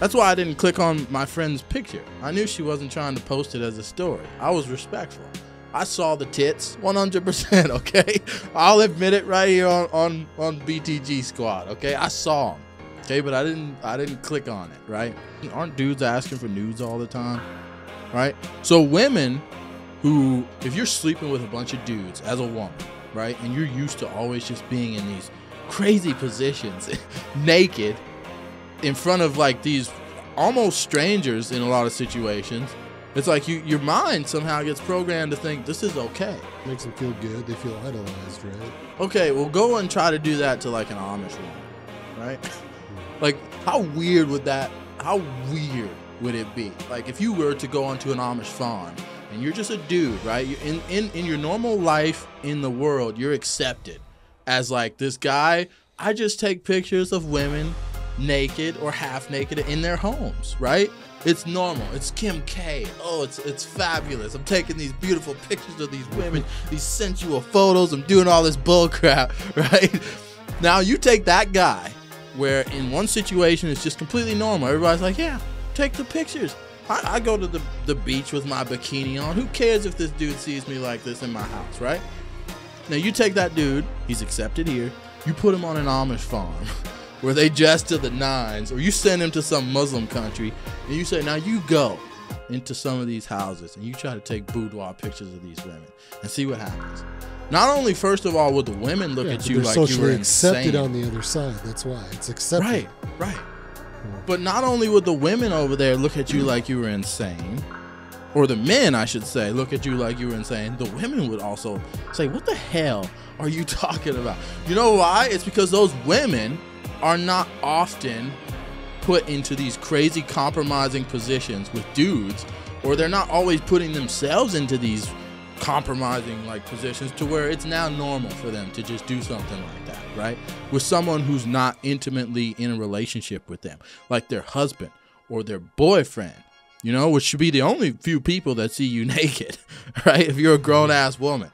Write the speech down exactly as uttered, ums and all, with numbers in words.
That's why I didn't click on my friend's picture. I knew she wasn't trying to post it as a story. I was respectful. I saw the tits one hundred percent, okay? I'll admit it right here on, on, on B T G Squad, okay? I saw them, okay? But I didn't, I didn't click on it, right? Aren't dudes asking for nudes all the time, right? So women who, if you're sleeping with a bunch of dudes as a woman, right? And you're used to always just being in these crazy positions, naked, in front of like these almost strangers in a lot of situations. It's like you, your mind somehow gets programmed to think this is okay. Makes them feel good. They feel idolized, right? Okay, well, go and try to do that to like an Amish woman, right? Mm. Like, how weird would that? How weird would it be? Like, if you were to go onto an Amish farm and you're just a dude, right? You're in in in your normal life in the world, you're accepted as like this guy. I just take pictures of women naked or half naked in their homes, right? It's normal. It's Kim K. Oh, it's it's fabulous. I'm taking these beautiful pictures of these women, these sensual photos. I'm doing all this bull crap, right? Now you take that guy where in one situation it's just completely normal. Everybody's like, yeah, take the pictures. I, I go to the, the beach with my bikini on. Who cares if this dude sees me like this in my house, right? Now you take that dude, he's accepted here, you put him on an Amish farm where they dress to the nines, or you send him to some Muslim country, and you say, now you go into some of these houses, and you try to take boudoir pictures of these women, and see what happens. Not only, first of all, will the women look yeah, at you like you were insane. Accepted on the other side, that's why, it's accepted. Right, right. Yeah. But not only would the women over there look at you like you were insane, or the men, I should say, look at you like you were insane, the women would also say, what the hell are you talking about? You know why? It's because those women are not often put into these crazy compromising positions with dudes, or they're not always putting themselves into these compromising like positions to where it's now normal for them to just do something like that, right? With someone who's not intimately in a relationship with them, like their husband or their boyfriend, you know, which should be the only few people that see you naked, right? If you're a grown-ass woman.